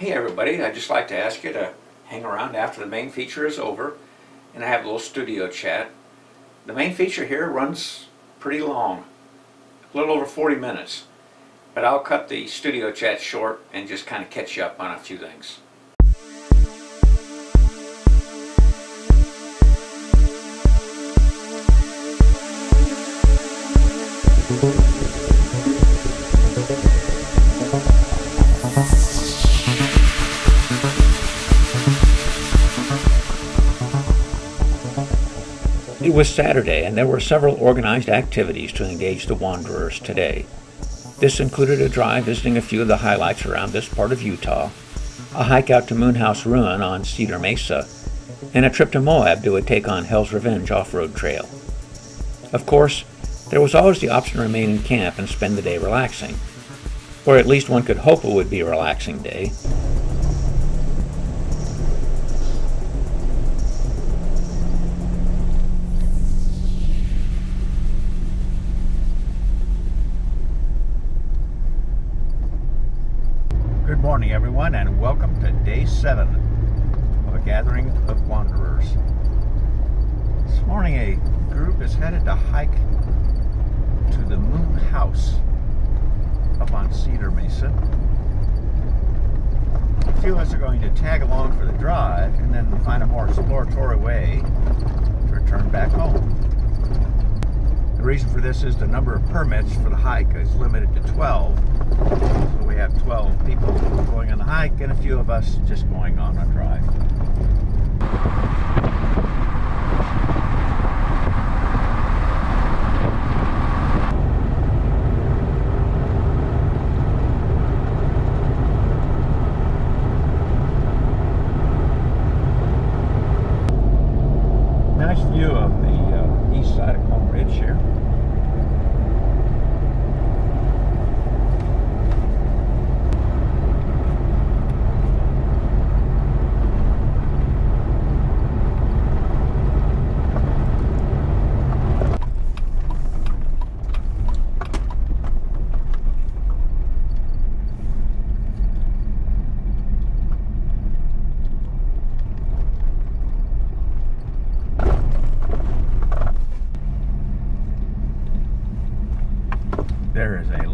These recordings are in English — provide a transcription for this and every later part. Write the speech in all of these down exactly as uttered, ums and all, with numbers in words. Hey everybody, I'd just like to ask you to hang around after the main feature is over and have a little studio chat. The main feature here runs pretty long, a little over forty minutes, but I'll cut the studio chat short and just kind of catch you up on a few things. It was Saturday, and there were several organized activities to engage the wanderers today. This included a drive visiting a few of the highlights around this part of Utah, a hike out to Moon House Ruin on Cedar Mesa, and a trip to Moab to a take on Hell's Revenge Off-Road Trail. Of course, there was always the option to remain in camp and spend the day relaxing, or at least one could hope it would be a relaxing day. Good morning everyone, and welcome to day seven of a gathering of wanderers. This morning a group is headed to hike to the Moon House up on Cedar Mesa. A few of us are going to tag along for the drive and then find a more exploratory way to return back home. The reason for this is the number of permits for the hike is limited to twelve. We have twelve people going on the hike and a few of us just going on a drive. Nice view of the uh, east side of Comb Ridge here.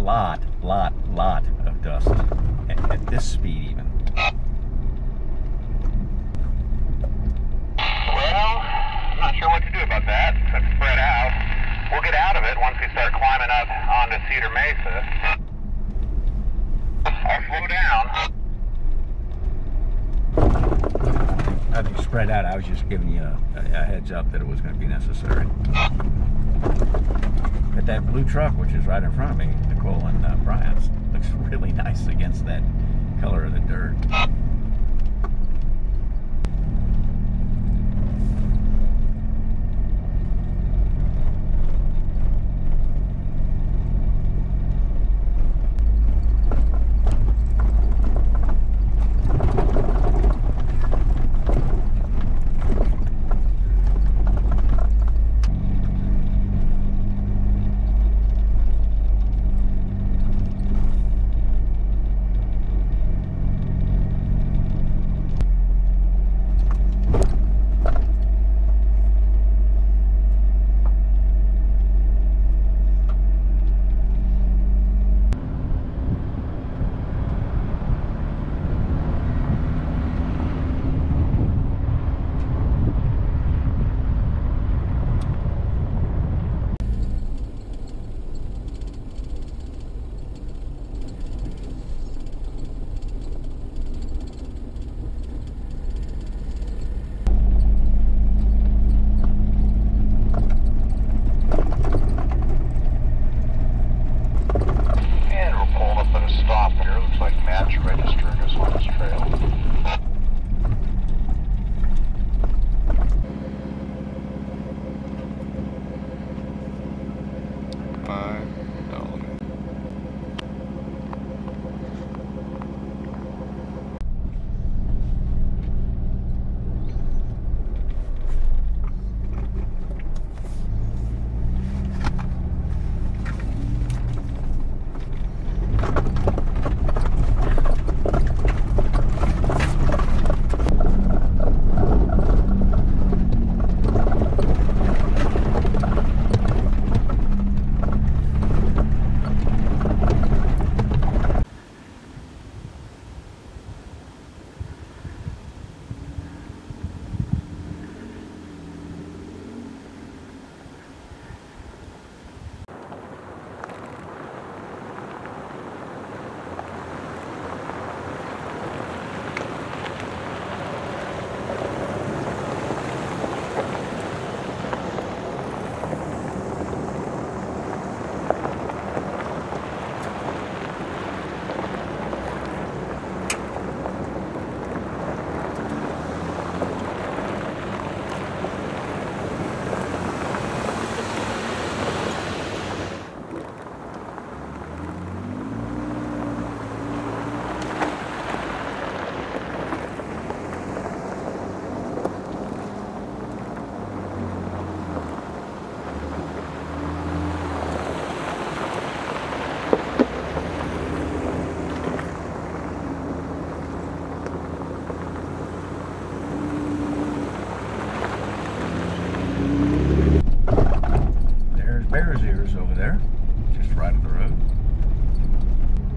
Lot, lot, lot of dust at, at this speed, even. Well, I'm not sure what to do about that. It's spread out. We'll get out of it once we start climbing up onto Cedar Mesa. Or slow down. I think spread out. I was just giving you a, a heads up that it was going to be necessary. But that blue truck, which is right in front of me, Nicole and uh, Brian's, looks really nice against that color of the dirt.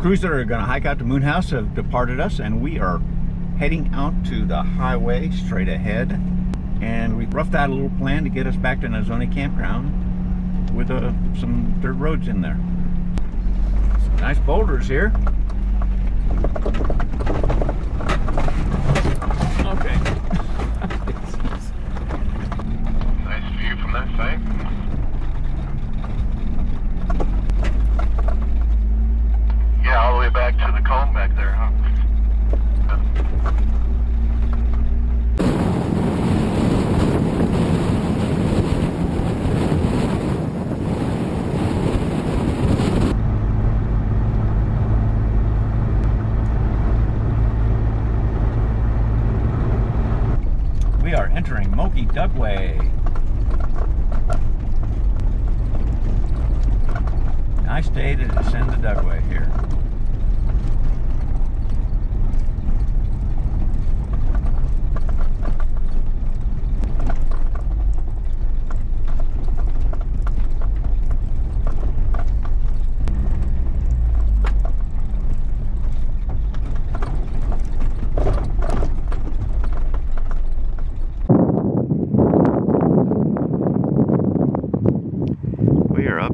crews that are going to hike out to Moon House have departed us, and we are heading out to the highway straight ahead. And we roughed out a little plan to get us back to Nizhoni Campground with uh, some dirt roads in there. Some nice boulders here. Okay. Nice view from that side. Yeah, all the way back to the comb back there, huh? Entering Mokey Dugway. Nice day to descend the Dugway here.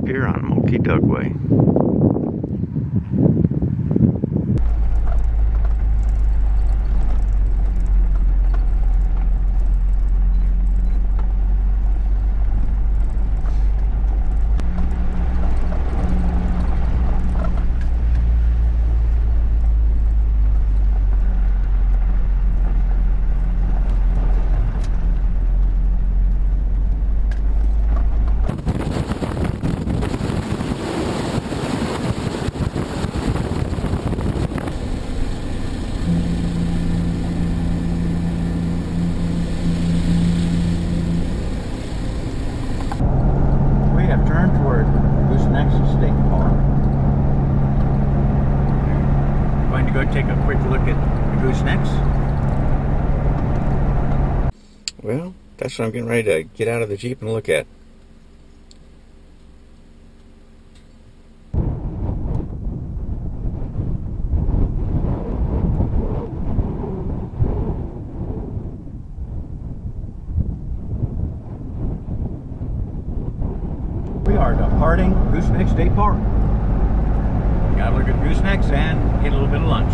Here on Mokey Dugway. That's what I'm getting ready to get out of the Jeep and look at. We are departing Gooseneck State Park. Gotta look at goosenecks and get a little bit of lunch.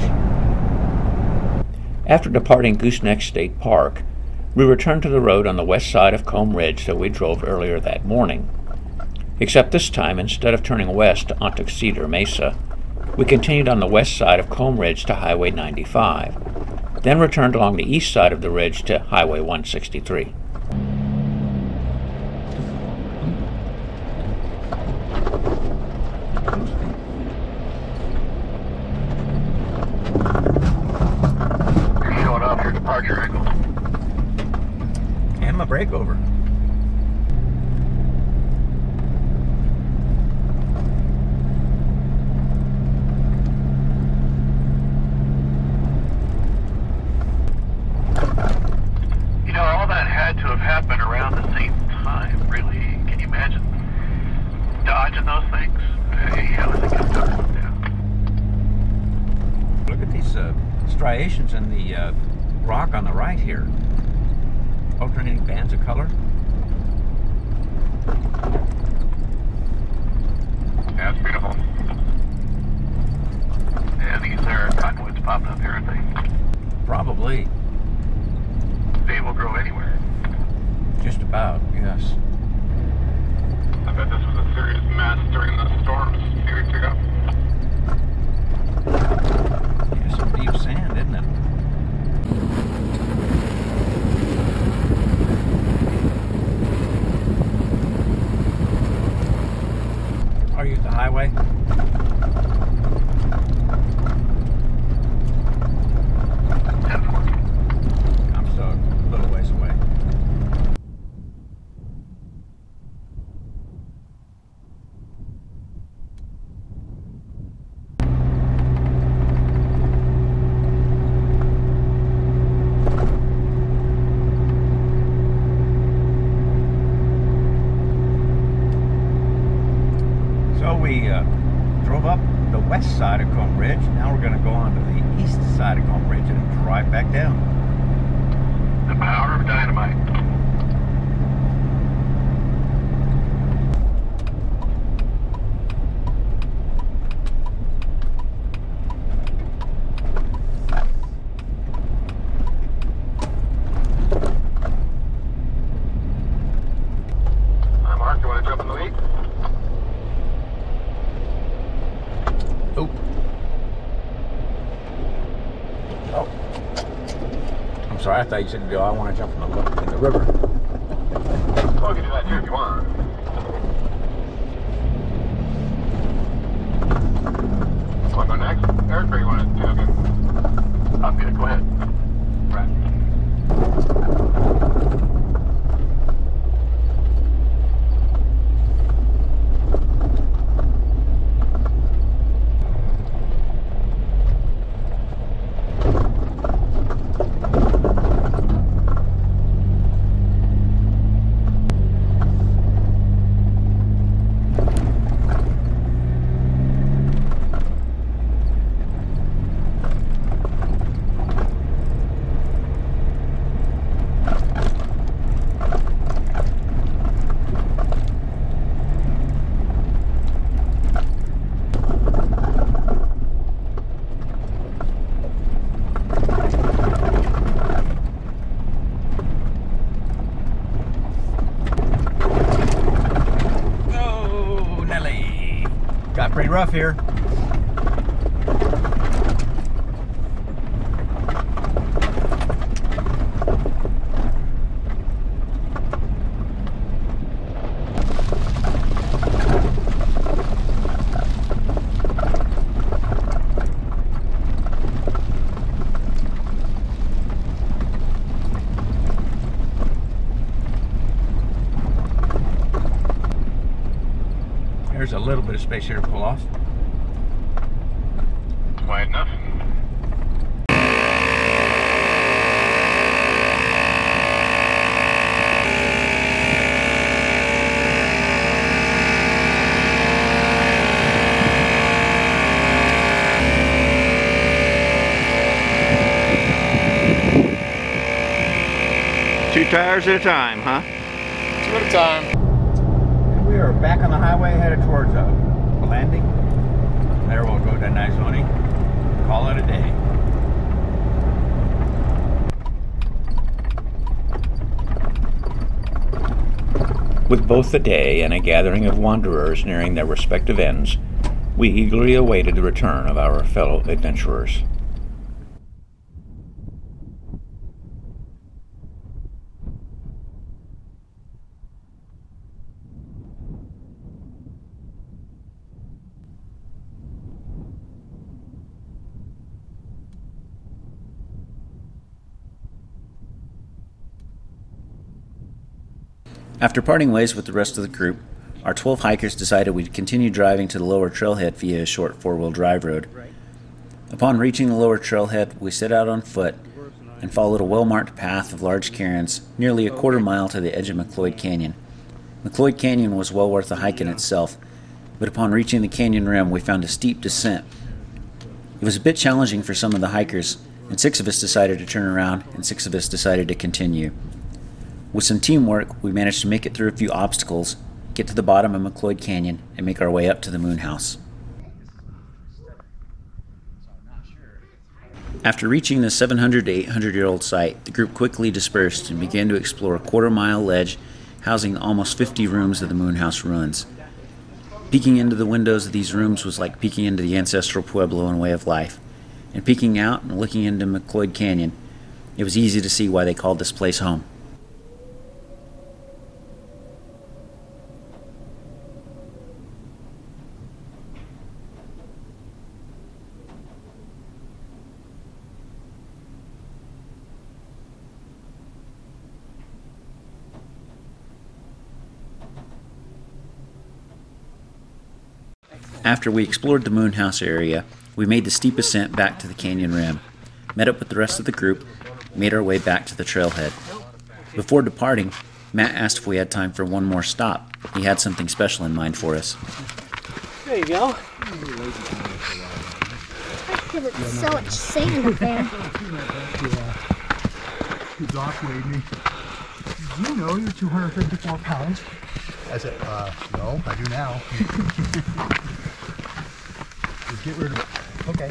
After departing Gooseneck State Park, we returned to the road on the west side of Comb Ridge that we drove earlier that morning. Except this time, instead of turning west onto Cedar Mesa, we continued on the west side of Comb Ridge to Highway ninety-five, then returned along the east side of the ridge to Highway one sixty-three. Breakover. You know, all that had to have happened around the same time, really. Can you imagine dodging those things? Hey, how is it going to turn down? Look at these uh, striations in the uh, rock on the right here. Alternating bands of color. Yeah, it's beautiful. Yeah, these are cottonwoods popping up here, I think. Probably. They will grow anywhere. Just about, yes. I bet this was a serious mess during the storms a few weeks ago. There's some deep sand, isn't it? Highway. I'm still a little ways away. right back down. The power of dynamite. I thought you said, oh, I want to jump in the, in the river. Well, you can do that here if you want. Want to go next, Eric, or you want to do it? I'm good, go ahead. Rough here. There's a little bit of space here to pull off. Quite enough. Two tires at a time, huh? Two at a time. We are back on the highway headed towards a landing. There we'll go to Nizhoni. Call it a day. With both the day and a gathering of wanderers nearing their respective ends, we eagerly awaited the return of our fellow adventurers. After parting ways with the rest of the group, our twelve hikers decided we'd continue driving to the lower trailhead via a short four-wheel drive road. Upon reaching the lower trailhead, we set out on foot and followed a well-marked path of large cairns nearly a quarter mile to the edge of McCloyd Canyon. McCloyd Canyon was well worth the hike in itself, but upon reaching the canyon rim, we found a steep descent. It was a bit challenging for some of the hikers, and six of us decided to turn around, and six of us decided to continue. With some teamwork, we managed to make it through a few obstacles, get to the bottom of McCloyd Canyon, and make our way up to the Moon House. After reaching the seven hundred to eight hundred year old site, the group quickly dispersed and began to explore a quarter-mile ledge housing almost fifty rooms of the Moon House Ruins. Peeking into the windows of these rooms was like peeking into the ancestral Puebloan way of life, and peeking out and looking into McCloyd Canyon, it was easy to see why they called this place home. After we explored the Moon House area, we made the steep ascent back to the canyon rim, met up with the rest of the group, made our way back to the trailhead. Before departing, Matt asked if we had time for one more stop. He had something special in mind for us. There you go. Because it's so much sand up there. Doc weighed me. Do you know you're two hundred fifty-four pounds? I said, uh, no, I do now. Just get rid of it. Okay.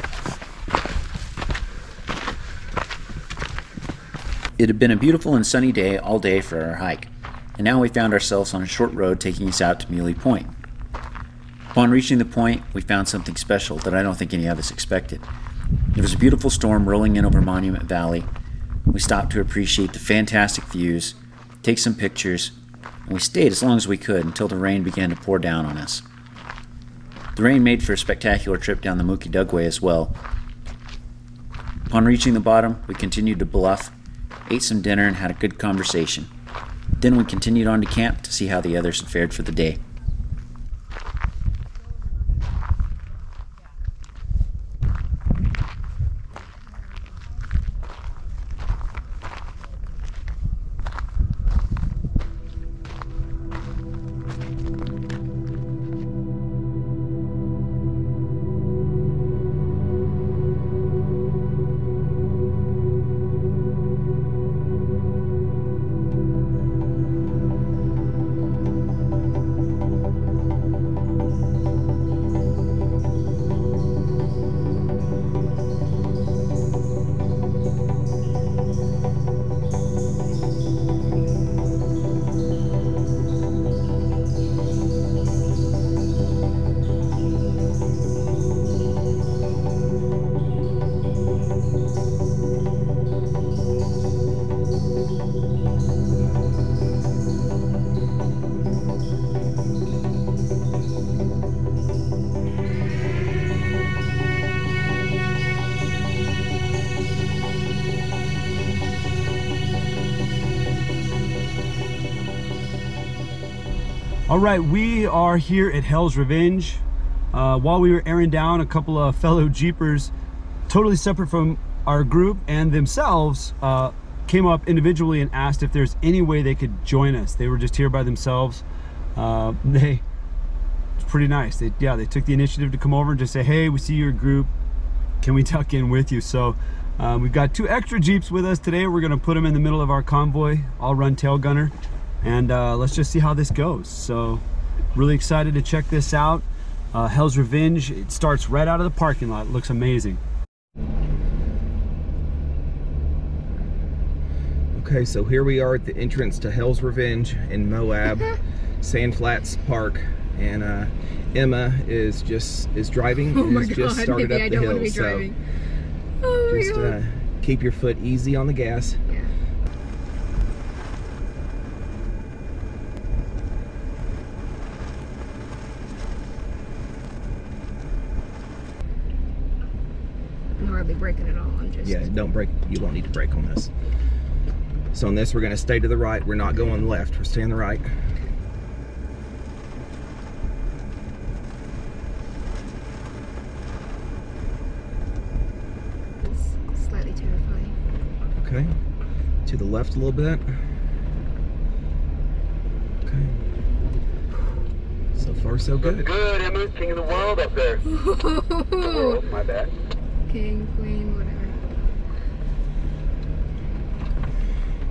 It had been a beautiful and sunny day all day for our hike, and now we found ourselves on a short road taking us out to Muley Point. Upon reaching the point, we found something special that I don't think any of us expected. It was a beautiful storm rolling in over Monument Valley. We stopped to appreciate the fantastic views, take some pictures, and we stayed as long as we could until the rain began to pour down on us. The rain made for a spectacular trip down the Mokey Dugway as well. Upon reaching the bottom, we continued to bluff, ate some dinner, and had a good conversation. Then we continued on to camp to see how the others had fared for the day. All right, we are here at Hell's Revenge. Uh, while we were airing down a couple of fellow Jeepers, totally separate from our group and themselves, uh, came up individually and asked if there's any way they could join us. They were just here by themselves. Uh, they, it's pretty nice. They, yeah, they took the initiative to come over and just say, hey, we see your group. Can we tuck in with you? So uh, we've got two extra Jeeps with us today. We're gonna put them in the middle of our convoy. I'll run tail gunner. And uh, let's just see how this goes. So really excited to check this out. Uh, Hell's Revenge, it starts right out of the parking lot. It looks amazing. Okay, so here we are at the entrance to Hell's Revenge in Moab, Sand Flats Park. And uh, Emma is just is driving oh and has God, just started maybe up I the don't hill. Want to be driving. So oh my just God. Uh, keep your foot easy on the gas. Yeah. Breaking it all on just yeah don't break you won't need to brake on this. So on this we're going to stay to the right. We're not going left, we're staying the right. It's slightly terrifying. Okay, to the left a little bit. Okay, so far so good. Good, Emma, king of the world up there. The world, my bad. King, queen, whatever.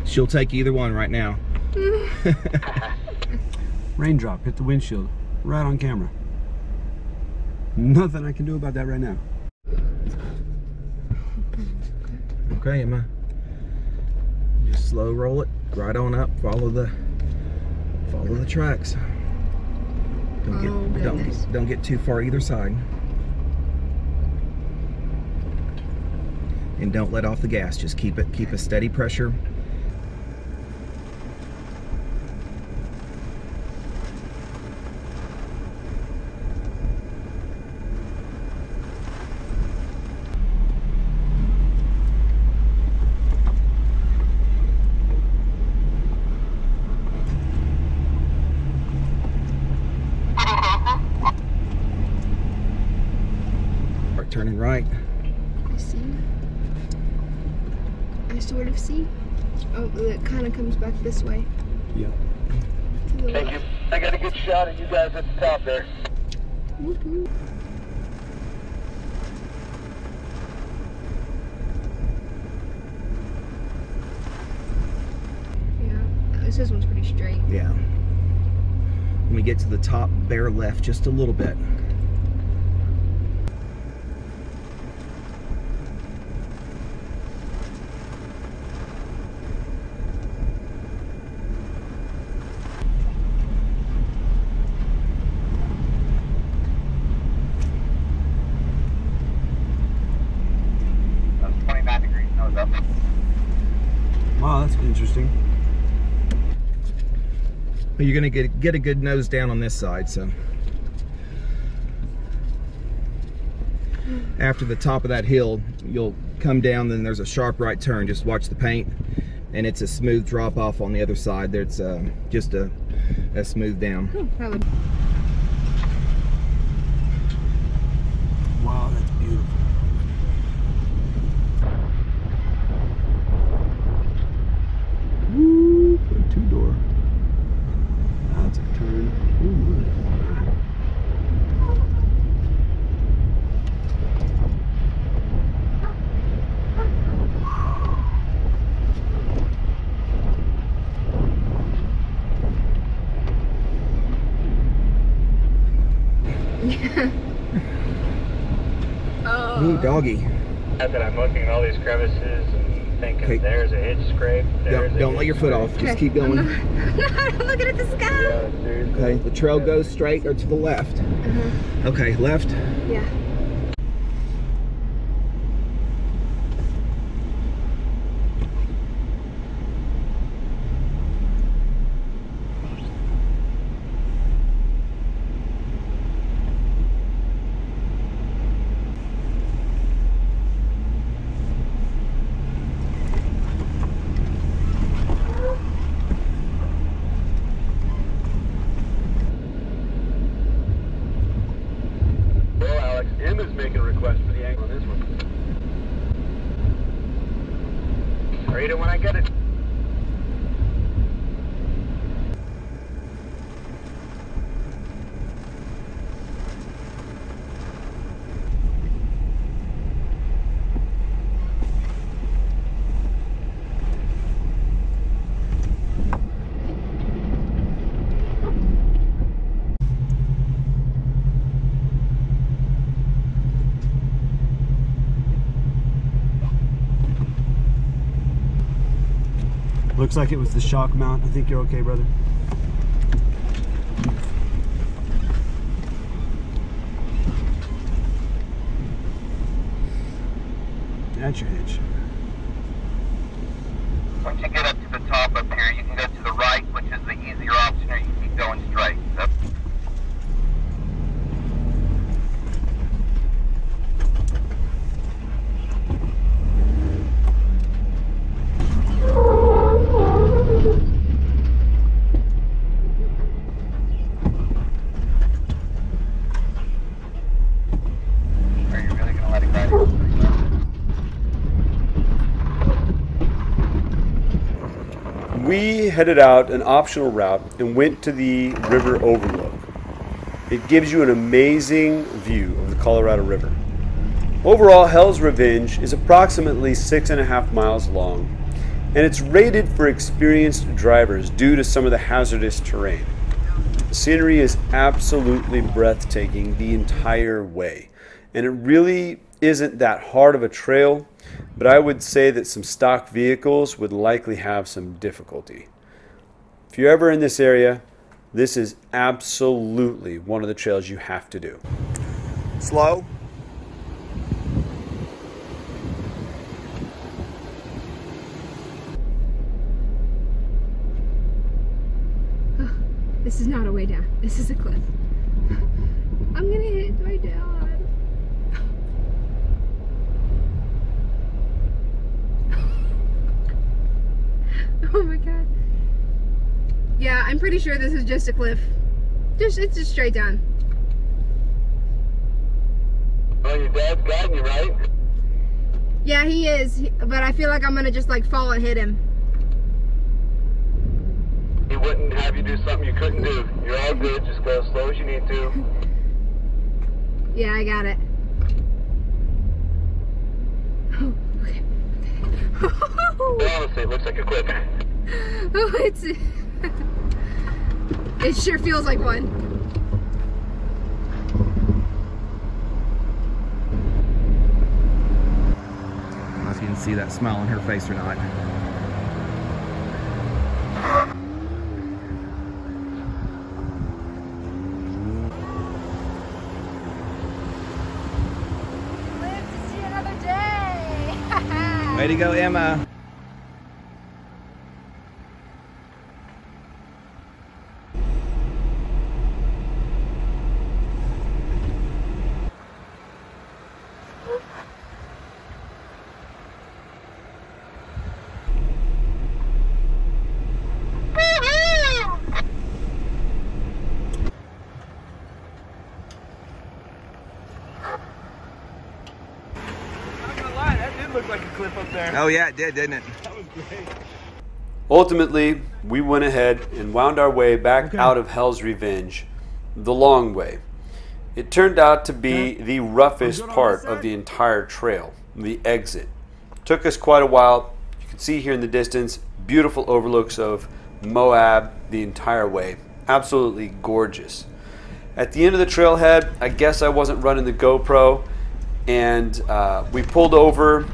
She'll take either one right now. Raindrop hit the windshield, right on camera. Nothing I can do about that right now. Okay, Emma. Just slow roll it, right on up. Follow the, follow the tracks. Don't get, oh, don't, don't get too far either side. And don't let off the gas, just keep it, keep a steady pressure. Start turning right. Sort of see. Oh, it kind of comes back this way. Yeah. Thank you. I got a good shot at you guys at the top there. Woo-hoo. This one's pretty straight. Yeah. When we get to the top, bear left just a little bit. But you're gonna get get a good nose down on this side. So after the top of that hill, you'll come down. Then there's a sharp right turn. Just watch the paint, and it's a smooth drop off on the other side. There's uh, just a, a smooth down. Oh, wow, that's beautiful. Woo, two door. Doggy. Not that I'm looking at all these crevices and thinking, okay, there's a hitch scrape. There's don't a don't hitch let your foot scrape. Off. Just okay. Keep going. No, I'm looking at the sky. Yeah, okay, the trail goes straight or to the left. Uh-huh. Okay, left. Yeah. Looks like it was the shock mount. I think you're okay, brother. That's your hitch. Once you get up to the top up here, you can go to the right, which is the easier option, or you keep going straight. So we headed out an optional route and went to the river overlook. It gives you an amazing view of the Colorado River. Overall, Hell's Revenge is approximately six and a half miles long, and it's rated for experienced drivers due to some of the hazardous terrain. The scenery is absolutely breathtaking the entire way, and it really isn't that hard of a trail, but I would say that some stock vehicles would likely have some difficulty. If you're ever in this area, this is absolutely one of the trails you have to do. Slow. Oh, this is not a way down. This is a cliff. I'm gonna hit it right down. Oh my god. Yeah, I'm pretty sure this is just a cliff. Just it's just straight down. Oh, your dad's guiding you, right? Yeah, he is. But I feel like I'm gonna just like fall and hit him. He wouldn't have you do something you couldn't do. You're all good, just go as slow as you need to. Yeah, I got it. Oh, okay. Okay. Honestly, it looks like a cliff. Oh, it's It sure feels like one. I don't know if you can see that smile on her face or not. Way to go, Emma. Oh yeah, it did, didn't it? That was great. Ultimately, we went ahead and wound our way back okay. out of Hell's Revenge, the long way. It turned out to be yeah. the roughest part of the entire trail, the exit. It took us quite a while. You can see here in the distance, beautiful overlooks of Moab the entire way. Absolutely gorgeous. At the end of the trailhead, I guess I wasn't running the GoPro, and uh, we pulled over.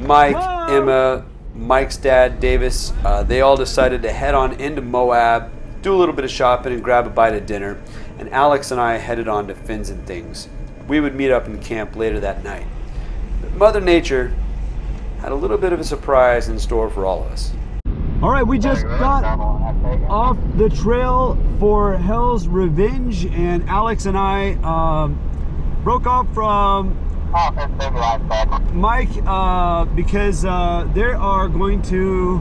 Mike, Whoa. Emma, Mike's dad, Davis, uh, they all decided to head on into Moab, do a little bit of shopping and grab a bite of dinner, and Alex and I headed on to Fins and Things. We would meet up in camp later that night. But Mother Nature had a little bit of a surprise in store for all of us. All right, we just got off the trail for Hell's Revenge, and Alex and I um, broke off from Mike, uh, because uh, they are going to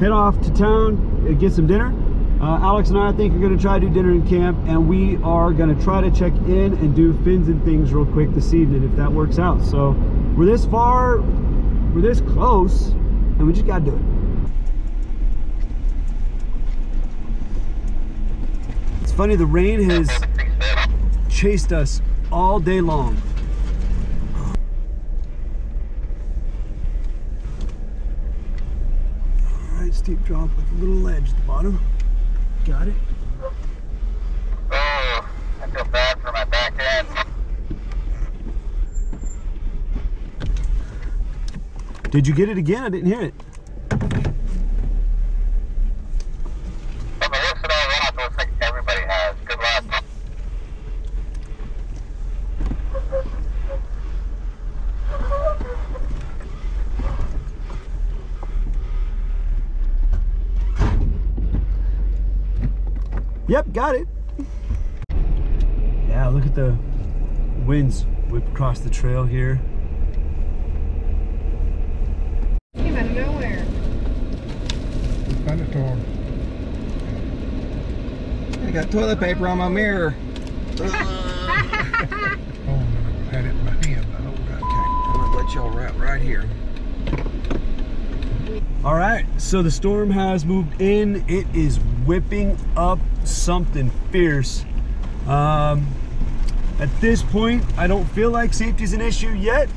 head off to town and get some dinner. Uh, Alex and I, I think, are going to try to do dinner in camp, and we are going to try to check in and do Fins and Things real quick this evening if that works out. So we're this far, we're this close, and we just got to do it. It's funny, the rain has chased us all day long. Steep drop with a little ledge at the bottom. Got it. Oh, I feel bad for my back end. Did you get it again? I didn't hear it. From the looks of that rock, looks like everybody has. Good luck. Yep, got it. Yeah, look at the winds whip across the trail here. Came out of nowhere. Thunderstorm. I got toilet paper on my mirror. Oh, I had it in my hand the whole time. Okay, I'm gonna let y'all wrap right here. All right, so the storm has moved in. It is whipping up something fierce. Um, at this point, I don't feel like safety's an issue yet.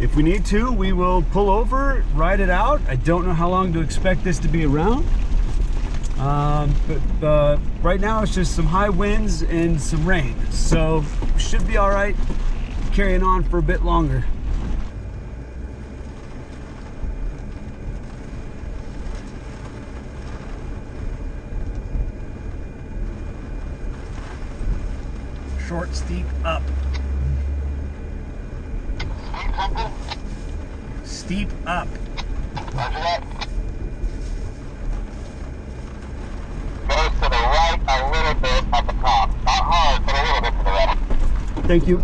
If we need to, we will pull over, ride it out. I don't know how long to expect this to be around. Um, but uh, right now, it's just some high winds and some rain. So should be all right carrying on for a bit longer. Short, steep, up. Steep, humble. Steep, up. Roger that. Goes to the right a little bit at the top. Not hard, but a little bit to the right. Thank you.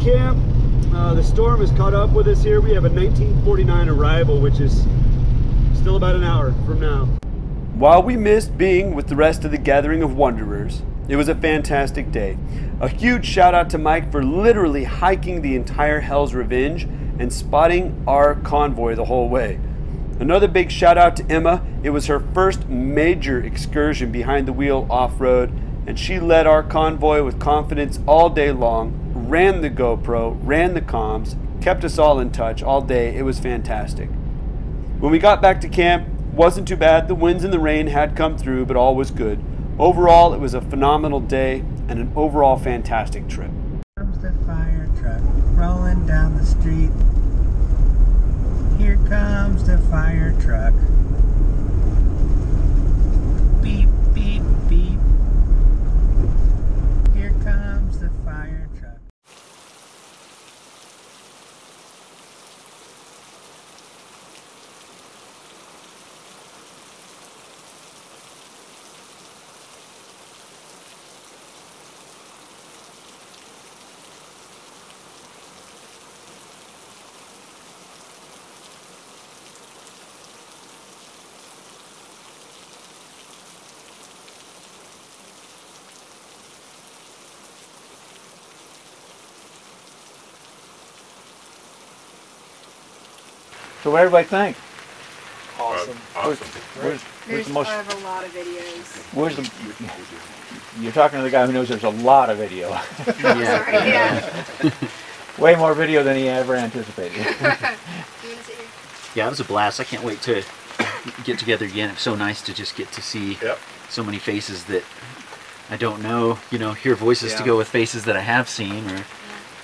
Camp. Uh, the storm has caught up with us here. We have a nineteen forty-nine arrival, which is still about an hour from now. While we missed being with the rest of the gathering of wanderers, it was a fantastic day. A huge shout out to Mike for literally hiking the entire Hell's Revenge and spotting our convoy the whole way. Another big shout out to Emma. It was her first major excursion behind the wheel off-road, and she led our convoy with confidence all day long, ran the GoPro, ran the comms, kept us all in touch all day. It was fantastic. When we got back to camp, wasn't too bad. The winds and the rain had come through, but all was good. Overall, it was a phenomenal day and an overall fantastic trip. Comes the fire truck rolling down the street. Here comes the fire truck. Beep, beep, beep. Here comes the fire truck. So what did everybody think? Awesome. Uh, awesome. Where's, where's, where's the most, I have a lot of videos. Where's the? You're talking to the guy who knows there's a lot of video. Yeah. Sorry, yeah. Way more video than he ever anticipated. Yeah, it was a blast. I can't wait to get together again. It's so nice to just get to see yep. so many faces that I don't know. You know, hear voices yeah. to go with faces that I have seen or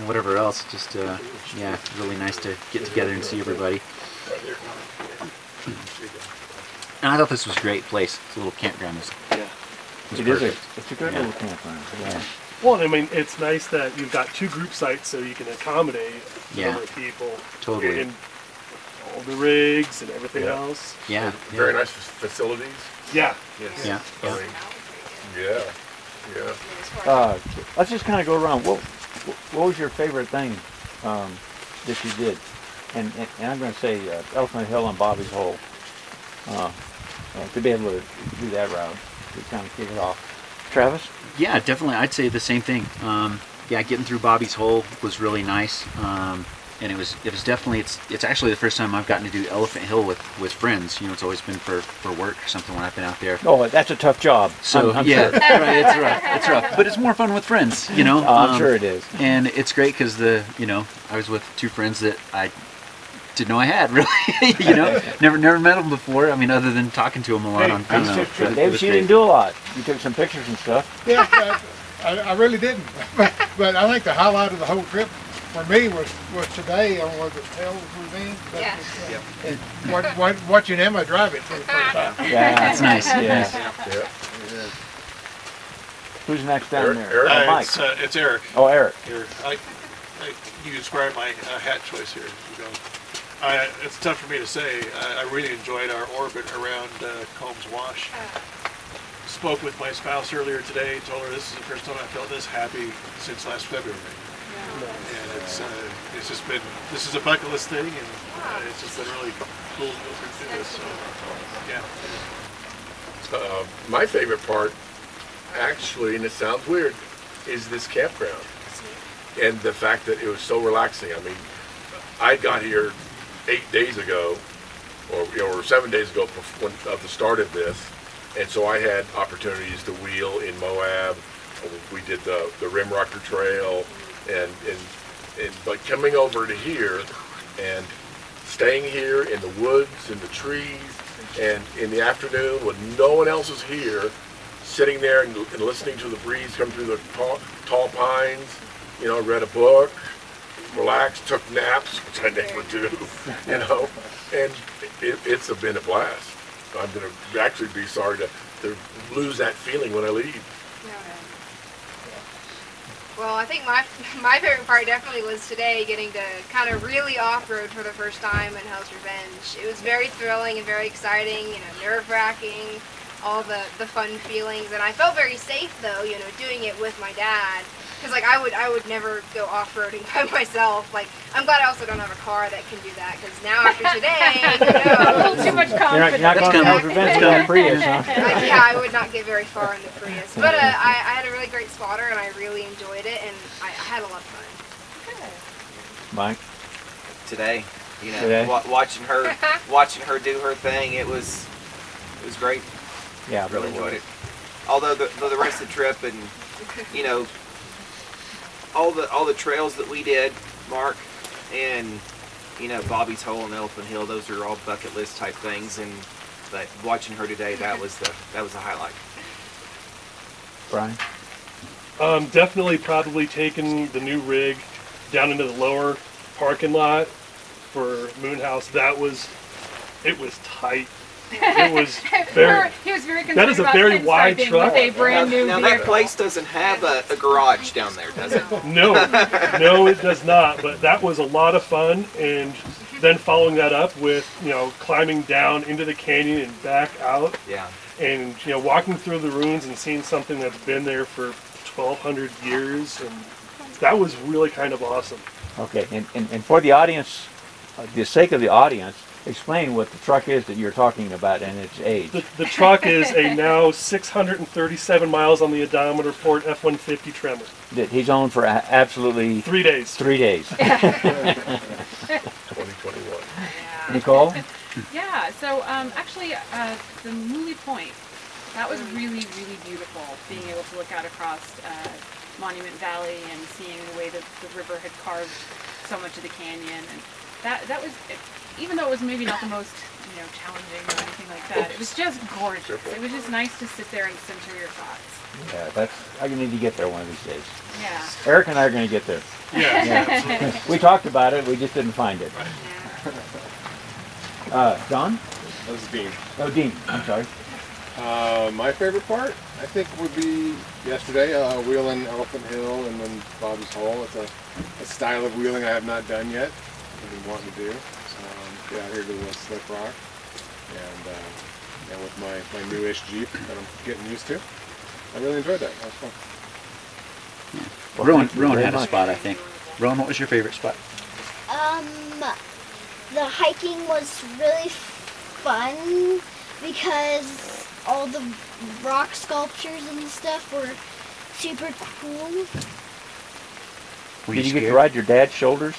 whatever else. Just uh, yeah, really nice to get together and see everybody. And I thought this was a great place. This little campground is yeah. It's it is a, it's a great yeah. little campground. Yeah. Well, I mean, it's nice that you've got two group sites so you can accommodate the yeah. number of people. Totally. And all the rigs and everything yeah. else. Yeah. yeah. Very nice facilities. Yeah. Yes. Yeah. Yeah. I mean, yeah. yeah. Uh, let's just kind of go around. What what was your favorite thing um, that you did? And, and, and I'm going to say uh, Elephant Hill and Bobby's Hole. Uh, uh, to be able to do that route, to kind of kick it off. Travis? Yeah, definitely. I'd say the same thing. Um, yeah, getting through Bobby's Hole was really nice, um, and it was it was definitely it's it's actually the first time I've gotten to do Elephant Hill with with friends. You know, it's always been for for work or something when I've been out there. Oh, that's a tough job. So I'm, I'm yeah, sure. Right, it's rough. It's rough, but it's more fun with friends. You know, oh, I'm um, sure it is. And it's great because the you know I was with two friends that I. didn't know I had, really. You know, never never met them before. I mean, other than talking to them a lot. Hey, on I know, sure. David, you didn't do a lot. You took some pictures and stuff. Yeah, I, I really didn't. But, but I think the highlight of the whole trip for me was was today on what the Hell's Revenge. Yeah. Yep. And what, what, watching Emma drive it for the first time. Yeah, that's nice. Yeah. yeah. yeah. yeah. Who's next down Eric, there? Eric. Uh, oh, Mike. It's, uh, it's Eric. Oh, Eric. Eric. I, I, you described my uh, hat choice here. You know. I, it's tough for me to say. I, I really enjoyed our orbit around uh, Comb Wash. Spoke with my spouse earlier today, told her this is the first time I felt this happy since last February. Yeah. And it's, uh, it's just been, this is a bucket list thing, and uh, it's just been really cool to go through this. So, yeah. Uh, my favorite part, actually, and it sounds weird, is this campground. And the fact that it was so relaxing. I mean, I got here eight days ago, or, or seven days ago when, of the start of this, and so I had opportunities to wheel in Moab. We did the, the Rimrocker Trail, and, and, and but coming over to here and staying here in the woods, in the trees, and in the afternoon when no one else is here, sitting there and, and listening to the breeze come through the tall, tall pines, you know, read a book, relaxed, took naps, which I never do, you know, and it, it's been a blast. I'm going to actually be sorry to, to lose that feeling when I leave. Yeah. Well, I think my my favorite part definitely was today, getting to kind of really off-road for the first time in Hell's Revenge. It was very thrilling and very exciting, you know, nerve-wracking, all the, the fun feelings, and I felt very safe, though, you know, doing it with my dad. Because like I would I would never go off-roading by myself. Like I'm glad I also don't have a car that can do that, because now after today, you know, a little too much confidence. You're not, you're not going to go to the Prius, huh? Like, yeah, I would not get very far in the Prius. But uh, I, I had a really great spotter, and I really enjoyed it, and I, I had a lot of fun. Good. Mike? Today, you know, today? W watching her, watching her do her thing, it was it was great. Yeah, I really enjoyed it. Although the, the the rest of the trip, and you know, all the all the trails that we did, Mark, and you know, Bobby's Hole and Elephant Hill, those are all bucket list type things. And but watching her today, that was the that was the highlight. Brian, um, definitely probably taking the new rig down into the lower parking lot for Moon House. That was it was tight. It was very, he was very concerned. That is a very wide truck. A brand now, new now that place doesn't have a, a garage down there, does it? No, no, it does not. But that was a lot of fun, and then following that up with you know climbing down into the canyon and back out. Yeah. And you know walking through the ruins and seeing something that's been there for twelve hundred years, and that was really kind of awesome. Okay, and and, and for the audience, uh, the sake of the audience, explain what the truck is that you're talking about and its age. The, the truck is a now six hundred thirty-seven miles on the odometer Ford F one fifty Tremor. That he's owned for absolutely... Three days. Three days. twenty twenty-one. Yeah. Nicole? Yeah, so um, actually uh, the Muley Point, that was really, really beautiful, being able to look out across uh, Monument Valley and seeing the way that the river had carved so much of the canyon. And that, that was... It, even though it was maybe not the most, you know, challenging or anything like that, it was just gorgeous. It was just nice to sit there and center your thoughts. Yeah, that's, I need to get there one of these days. Yeah. Eric and I are going to get there. Yeah. Yeah. We talked about it, we just didn't find it. Right. Yeah. Uh, Don? That was Dean. Oh, Dean, I'm sorry. Uh, my favorite part, I think, would be yesterday, uh, wheeling Elephant Hill and then Bobby's Hole. It's a, a style of wheeling I have not done yet, I've been wanting to do. Get out here to the Slick Rock, and, uh, and with my, my newish Jeep that I'm getting used to, I really enjoyed that. That was fun. Well, Rowan, Rowan had a spot, I think. Rowan, what was your favorite spot? Um, the hiking was really fun because all the rock sculptures and stuff were super cool. Were you Did you scared? get to ride your dad's shoulders?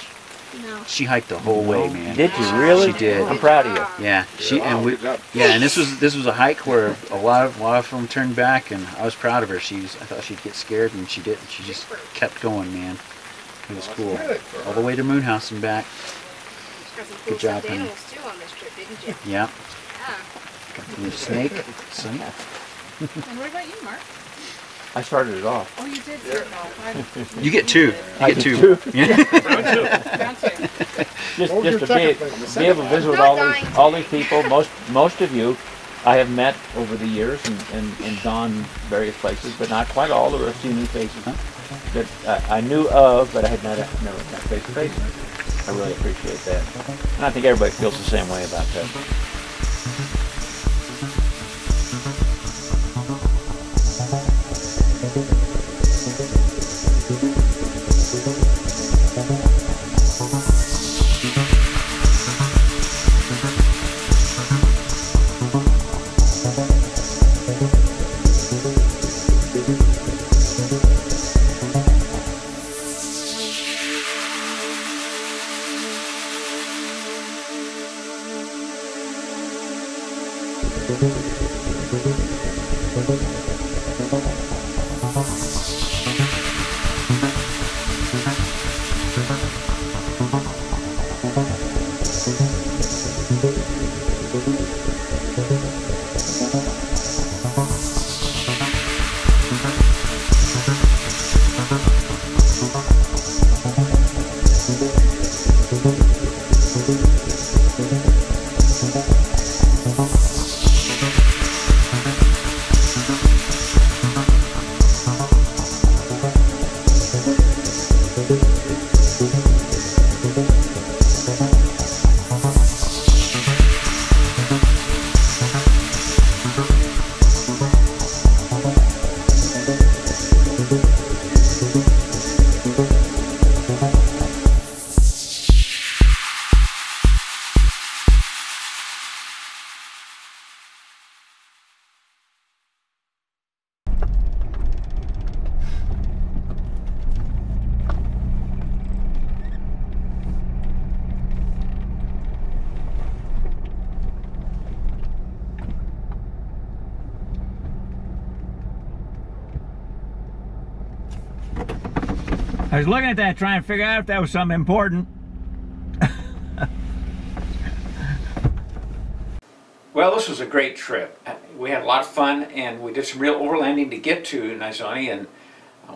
No. She hiked the whole way, man. Did you really? She did. I'm proud of you. Yeah. She and we. Yeah, and this was this was a hike where a lot of a lot of them turned back, and I was proud of her. She was, I thought she'd get scared, and she didn't. She just kept going, man. It was cool, all the way to Moon House and back. Good job, honey. Animals too on this trip, didn't you? Yeah. Got the snake. And what about you, Mark? I started it off. Oh, you did start it off. I, you get two. You I get two. two. Yeah. Round two. Just, just to be, be able to visit with all these, all these people, most most of you I have met over the years and, and, and gone various places, but not quite all. There were a few new faces that I, I knew of, but I had not never met face to face. I really appreciate that. And I think everybody feels the same way about that. Thank you. I was looking at that trying to figure out if that was something important. Well, this was a great trip. We had a lot of fun, and we did some real overlanding to get to Nizhoni, and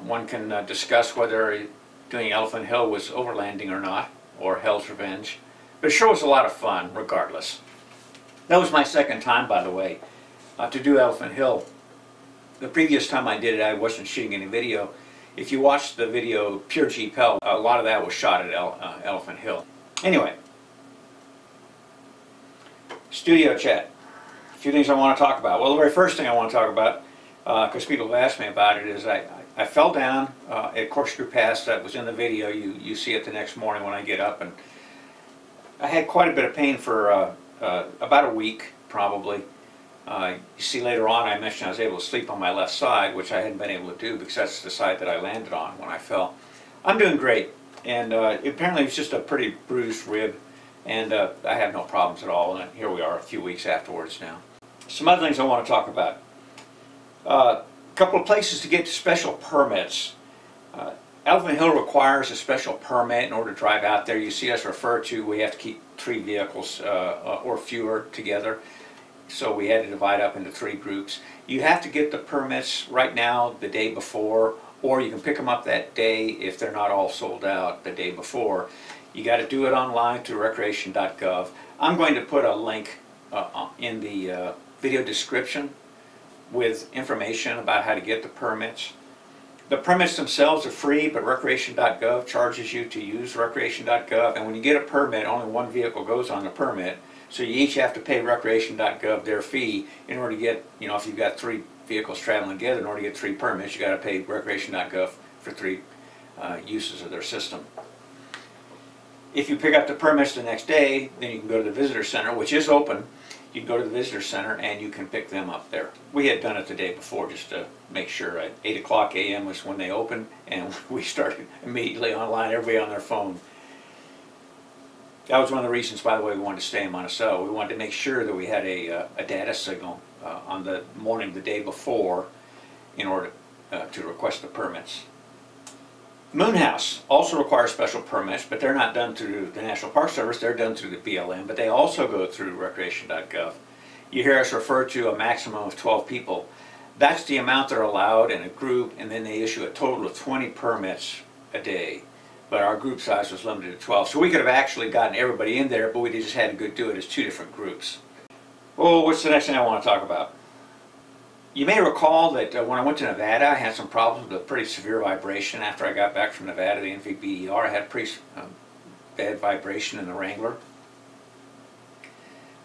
one can uh, discuss whether doing Elephant Hill was overlanding or not, or Hell's Revenge. But it sure was a lot of fun, regardless. That was my second time, by the way, uh, to do Elephant Hill. The previous time I did it, I wasn't shooting any video. If you watched the video Pure G-Pel, a lot of that was shot at Ele uh, Elephant Hill. Anyway, studio chat. A few things I want to talk about. Well, the very first thing I want to talk about, because uh, people have asked me about it, is I, I fell down uh, at Corkscrew Pass. That was in the video. You, you see it the next morning when I get up. And I had quite a bit of pain for uh, uh, about a week, probably. Uh, you see later on I mentioned I was able to sleep on my left side, which I hadn't been able to do because that's the side that I landed on when I fell. I'm doing great, and uh, apparently it's just a pretty bruised rib, and uh, I have no problems at all, and here we are a few weeks afterwards now. Some other things I want to talk about. A uh, couple of places to get special permits. Uh, Elephant Hill requires a special permit in order to drive out there. You see us refer to, we have to keep three vehicles uh, or fewer together. So we had to divide up into three groups. You have to get the permits right now the day before, or you can pick them up that day if they're not all sold out the day before. You got to do it online through recreation dot gov. I'm going to put a link uh, in the uh, video description with information about how to get the permits. The permits themselves are free, but recreation dot gov charges you to use recreation dot gov, and when you get a permit, only one vehicle goes on the permit. So you each have to pay recreation dot gov their fee in order to get, you know, if you've got three vehicles traveling together, in order to get three permits, you got to pay recreation dot gov for three uh, uses of their system. If you pick up the permits the next day, then you can go to the visitor center, which is open. You can go to the visitor center and you can pick them up there. We had done it the day before just to make sure. At eight o'clock A M was when they opened, and we started immediately online, everybody on their phone. That was one of the reasons, by the way, we wanted to stay in Monticello. We wanted to make sure that we had a, uh, a data signal uh, on the morning the day before in order uh, to request the permits. Moon House also requires special permits, but they're not done through the National Park Service. They're done through the B L M, but they also go through recreation dot gov. You hear us refer to a maximum of twelve people. That's the amount they're allowed in a group, and then they issue a total of twenty permits a day. But our group size was limited to twelve. So we could have actually gotten everybody in there, but we just had to do it as two different groups. Well, what's the next thing I want to talk about? You may recall that uh, when I went to Nevada, I had some problems with a pretty severe vibration. After I got back from Nevada, the N V B D R, I had a pretty um, bad vibration in the Wrangler.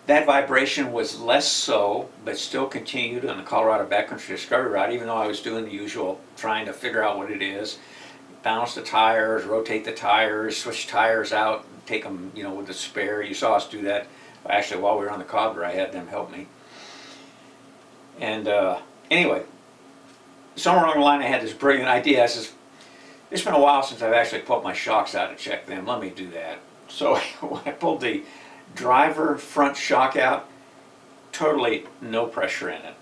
That vibration was less so, but still continued on the Colorado Backcountry Discovery Route, even though I was doing the usual, trying to figure out what it is. Bounce the tires, rotate the tires, switch tires out, take them, you know, with the spare. You saw us do that. Actually, while we were on the Cobbler, I had them help me. And uh, anyway, somewhere along the line, I had this brilliant idea. I says, it's been a while since I've actually pulled my shocks out to check them. Let me do that. So when I pulled the driver front shock out, totally no pressure in it.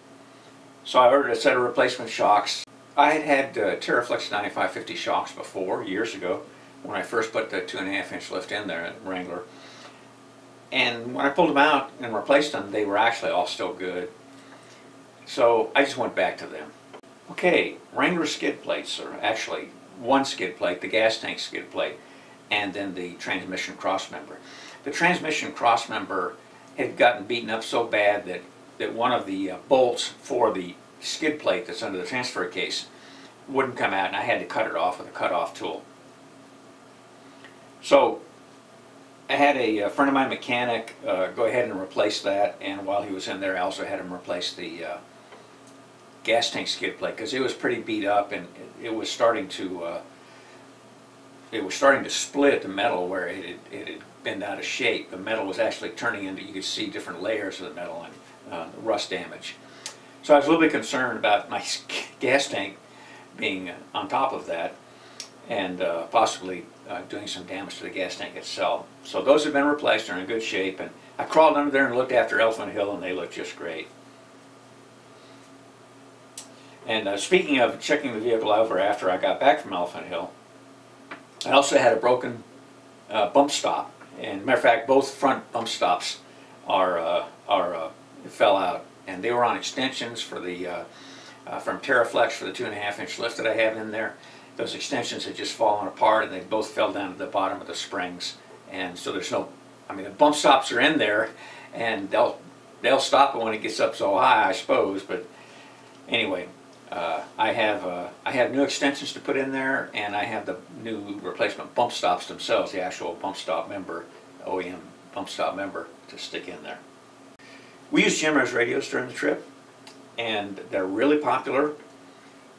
So I ordered a set of replacement shocks. I had had uh, TerraFlex ninety-five fifty shocks before, years ago, when I first put the two and a half inch lift in there at Wrangler. And when I pulled them out and replaced them, they were actually all still good. So I just went back to them. Okay, Wrangler skid plates are actually one skid plate, the gas tank skid plate, and then the transmission cross member. The transmission cross member had gotten beaten up so bad that, that one of the uh, bolts for the skid plate that's under the transfer case wouldn't come out, and I had to cut it off with a cut-off tool. So I had a, a friend of mine, mechanic, uh, go ahead and replace that, and while he was in there I also had him replace the uh, gas tank skid plate because it was pretty beat up, and it, it was starting to uh, it was starting to split the metal where it had, it had been out of shape. The metal was actually turning into, you could see different layers of the metal and uh, rust damage. So I was a little bit concerned about my gas tank being on top of that and uh, possibly uh, doing some damage to the gas tank itself. So those have been replaced, they're in good shape, and I crawled under there and looked after Elephant Hill, and they look just great. And uh, speaking of checking the vehicle over after I got back from Elephant Hill, I also had a broken uh, bump stop, and matter of fact, both front bump stops are uh, are uh, fell out, and they were on extensions for the uh, uh, from TerraFlex for the two and a half inch lift that I have in there. Those extensions had just fallen apart, and they both fell down to the bottom of the springs, and so there's no, I mean, the bump stops are in there, and they'll they'll stop it when it gets up so high, I suppose. But anyway, uh, I have uh, I have new extensions to put in there, and I have the new replacement bump stops themselves, the actual bump stop member, O E M bump stop member, to stick in there. We use G M R S radios during the trip, and they're really popular.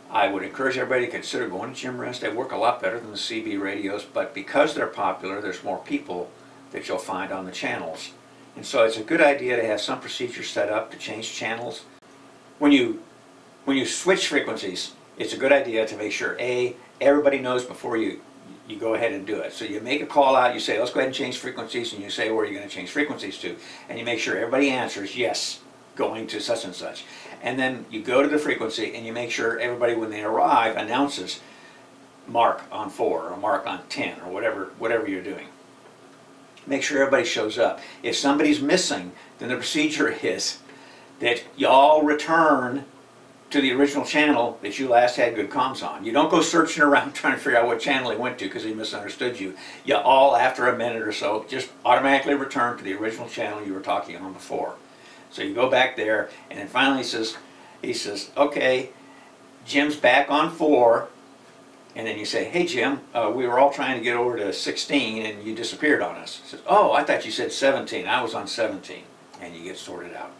I would encourage everybody to consider going to G M R S. They work a lot better than the C B radios, but because they're popular, there's more people that you'll find on the channels. And so it's a good idea to have some procedure set up to change channels. When you, when you switch frequencies, it's a good idea to make sure, A, everybody knows before you, you go ahead and do it. So you make a call out, you say, let's go ahead and change frequencies, and you say, where are you going to change frequencies to? And you make sure everybody answers, yes, going to such and such. And then you go to the frequency and you make sure everybody, when they arrive, announces mark on four or mark on ten or whatever whatever you're doing. Make sure everybody shows up. If somebody's missing, then the procedure is that y'all return to the original channel that you last had good comms on. You don't go searching around trying to figure out what channel he went to because he misunderstood you. You all, after a minute or so, just automatically return to the original channel you were talking on before. So you go back there, and then finally he says, he says, okay, Jim's back on four, and then you say, hey Jim, uh, we were all trying to get over to sixteen, and you disappeared on us. He says, oh, I thought you said seventeen, I was on seventeen, and you get sorted out.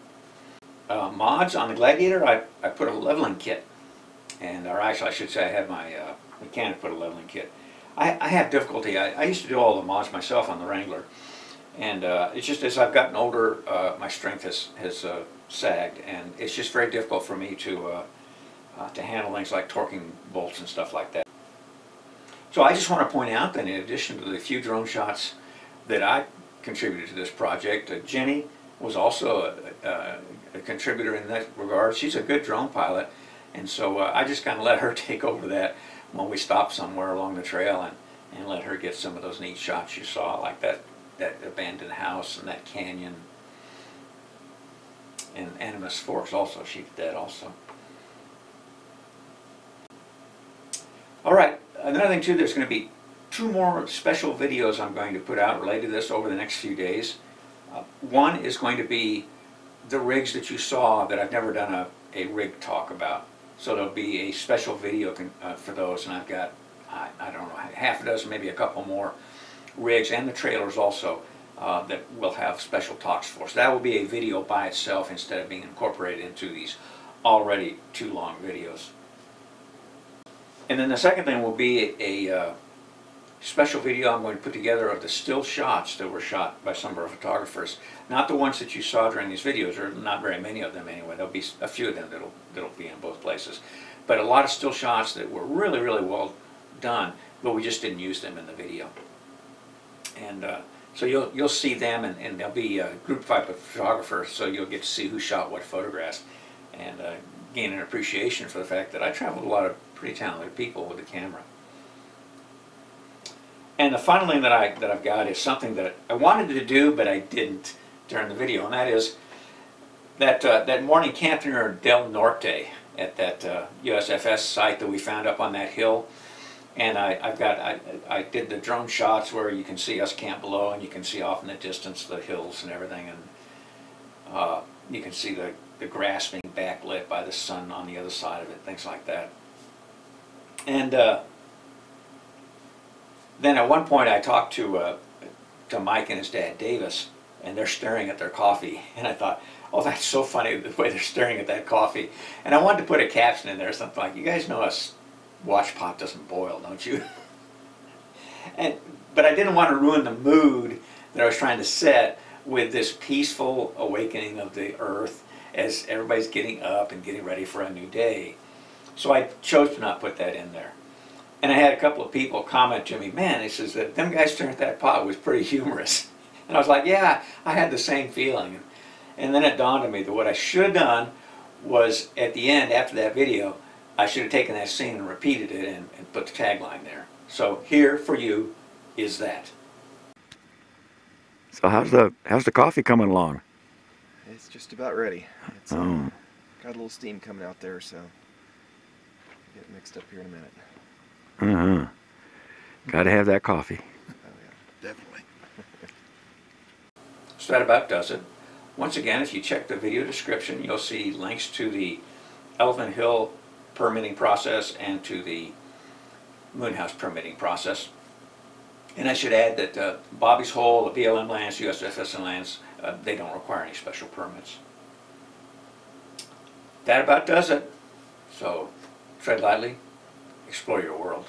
Uh, mods on the Gladiator, I, I put a leveling kit, and or actually I should say I had my uh, mechanic put a leveling kit. I, I have difficulty, I, I used to do all the mods myself on the Wrangler. And uh, it's just as I've gotten older, uh, my strength has, has uh, sagged, and it's just very difficult for me to, uh, uh, to handle things like torquing bolts and stuff like that. So I just want to point out that in addition to the few drone shots that I contributed to this project, uh, Jenny was also a, a, a contributor in that regard. She's a good drone pilot, and so uh, I just kind of let her take over that when we stopped somewhere along the trail, and, and let her get some of those neat shots you saw, like that. that abandoned house and that canyon, and Animas Forks also, she did that also. Alright, another thing too, there's going to be two more special videos I'm going to put out related to this over the next few days. Uh, one is going to be the rigs that you saw that I've never done a, a rig talk about. So there'll be a special video con uh, for those, and I've got, I, I don't know, half a dozen, maybe a couple more rigs and the trailers also uh, that will have special talks for. So that will be a video by itself instead of being incorporated into these already too long videos. And then the second thing will be a, a uh, special video I'm going to put together of the still shots that were shot by some of our photographers. Not the ones that you saw during these videos, or not very many of them anyway. There'll be a few of them that'll, that'll be in both places. But a lot of still shots that were really, really well done, but we just didn't use them in the video. And uh, so you'll you'll see them, and, and they'll be a group five of photographers, so you'll get to see who shot what photographs, and uh, gain an appreciation for the fact that I traveled a lot of pretty talented people with the camera. And the final thing that I that I've got is something that I wanted to do but I didn't during the video, and that is that uh, that morning camping near Del Norte at that uh, U S F S site that we found up on that hill. And I, I've got, I, I did the drone shots where you can see us camp below, and you can see off in the distance the hills and everything, and uh, you can see the, the grass being backlit by the sun on the other side of it, things like that. And uh, then at one point I talked to, uh, to Mike and his dad Davis, and they're staring at their coffee, and I thought, oh, that's so funny the way they're staring at that coffee. And I wanted to put a caption in there, something like, you guys know us. Watch pot doesn't boil, don't you? and but I didn't want to ruin the mood that I was trying to set with this peaceful awakening of the earth as everybody's getting up and getting ready for a new day. So I chose to not put that in there. And I had a couple of people comment to me, man, he says that them guys staring at that pot was pretty humorous. And I was like, yeah, I had the same feeling. And then it dawned on me that what I should have done was at the end, after that video, I should have taken that scene and repeated it, and, and put the tagline there. So here for you is that. So how's the how's the coffee coming along? It's just about ready. It's oh. uh, got a little steam coming out there, so I'll get mixed up here in a minute. Uh-huh. Gotta have that coffee. Oh yeah, definitely. So that about does it. Once again, if you check the video description, you'll see links to the Elephant Hill permitting process and to the Moon House permitting process. And I should add that uh, Bobby's Hole, the B L M lands, U S F S lands, uh, they don't require any special permits. That about does it. So tread lightly, explore your world.